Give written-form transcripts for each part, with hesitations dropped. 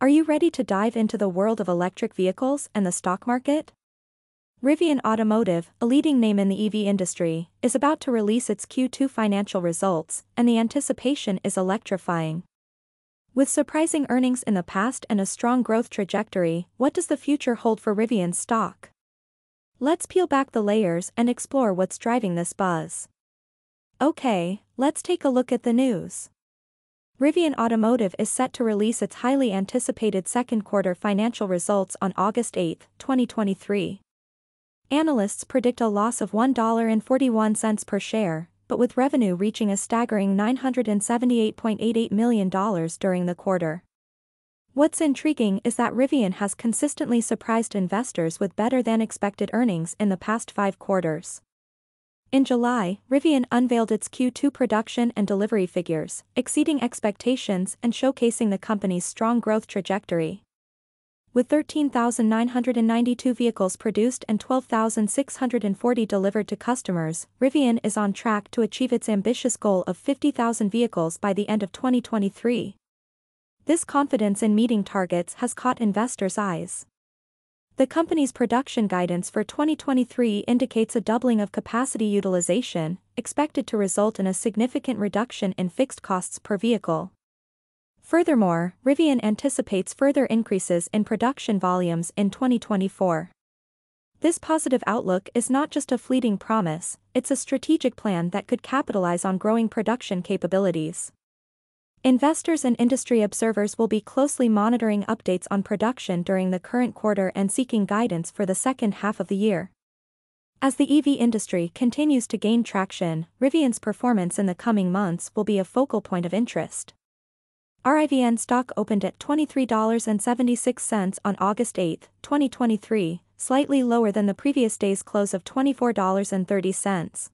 Are you ready to dive into the world of electric vehicles and the stock market? Rivian Automotive, a leading name in the EV industry, is about to release its Q2 financial results, and the anticipation is electrifying. With surprising earnings in the past and a strong growth trajectory, what does the future hold for Rivian's stock? Let's peel back the layers and explore what's driving this buzz. Okay, let's take a look at the news. Rivian Automotive is set to release its highly anticipated second quarter financial results on August 8, 2023. Analysts predict a loss of $1.41 per share, but with revenue reaching a staggering $978.88 million during the quarter. What's intriguing is that Rivian has consistently surprised investors with better-than-expected earnings in the past 5 quarters. In July, Rivian unveiled its Q2 production and delivery figures, exceeding expectations and showcasing the company's strong growth trajectory. With 13,992 vehicles produced and 12,640 delivered to customers, Rivian is on track to achieve its ambitious goal of 50,000 vehicles by the end of 2023. This confidence in meeting targets has caught investors' eyes. The company's production guidance for 2023 indicates a doubling of capacity utilization, expected to result in a significant reduction in fixed costs per vehicle. Furthermore, Rivian anticipates further increases in production volumes in 2024. This positive outlook is not just a fleeting promise, it's a strategic plan that could capitalize on growing production capabilities. Investors and industry observers will be closely monitoring updates on production during the current quarter and seeking guidance for the second half of the year. As the EV industry continues to gain traction, Rivian's performance in the coming months will be a focal point of interest. RIVN stock opened at $23.76 on August 8, 2023, slightly lower than the previous day's close of $24.30.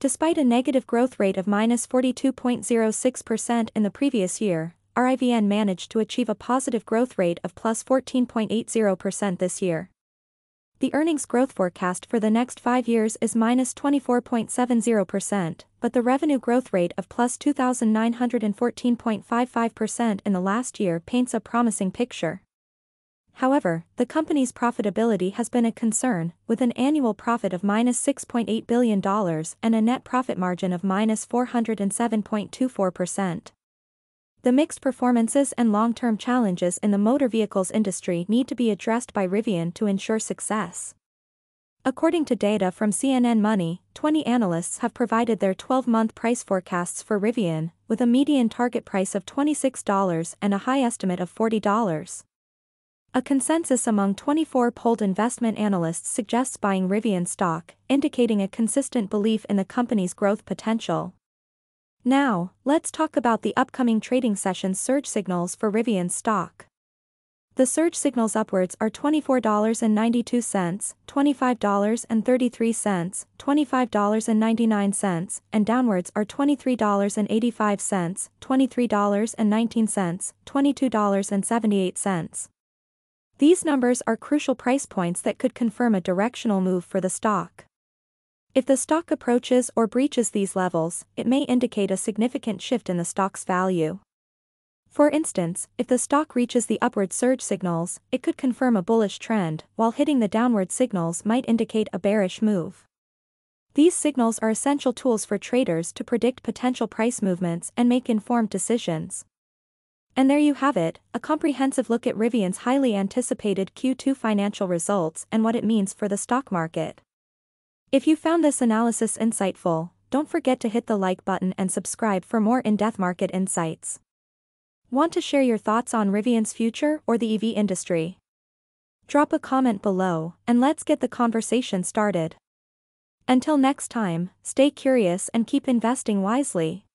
Despite a negative growth rate of -42.06% in the previous year, RIVN managed to achieve a positive growth rate of +14.80% this year. The earnings growth forecast for the next 5 years is -24.70%, but the revenue growth rate of +2,914.55% in the last year paints a promising picture. However, the company's profitability has been a concern, with an annual profit of -$6.8 billion and a net profit margin of -407.24%. The mixed performances and long-term challenges in the motor vehicles industry need to be addressed by Rivian to ensure success. According to data from CNN Money, 20 analysts have provided their 12-month price forecasts for Rivian, with a median target price of $26 and a high estimate of $40. A consensus among 24 polled investment analysts suggests buying Rivian stock, indicating a consistent belief in the company's growth potential. Now, let's talk about the upcoming trading session's surge signals for Rivian stock. The surge signals upwards are $24.92, $25.33, $25.99, and downwards are $23.85, $23.19, $22.78. These numbers are crucial price points that could confirm a directional move for the stock. If the stock approaches or breaches these levels, it may indicate a significant shift in the stock's value. For instance, if the stock reaches the upward surge signals, it could confirm a bullish trend, while hitting the downward signals might indicate a bearish move. These signals are essential tools for traders to predict potential price movements and make informed decisions. And there you have it, a comprehensive look at Rivian's highly anticipated Q2 financial results and what it means for the stock market. If you found this analysis insightful, don't forget to hit the like button and subscribe for more in-depth market insights. Want to share your thoughts on Rivian's future or the EV industry? Drop a comment below, and let's get the conversation started. Until next time, stay curious and keep investing wisely.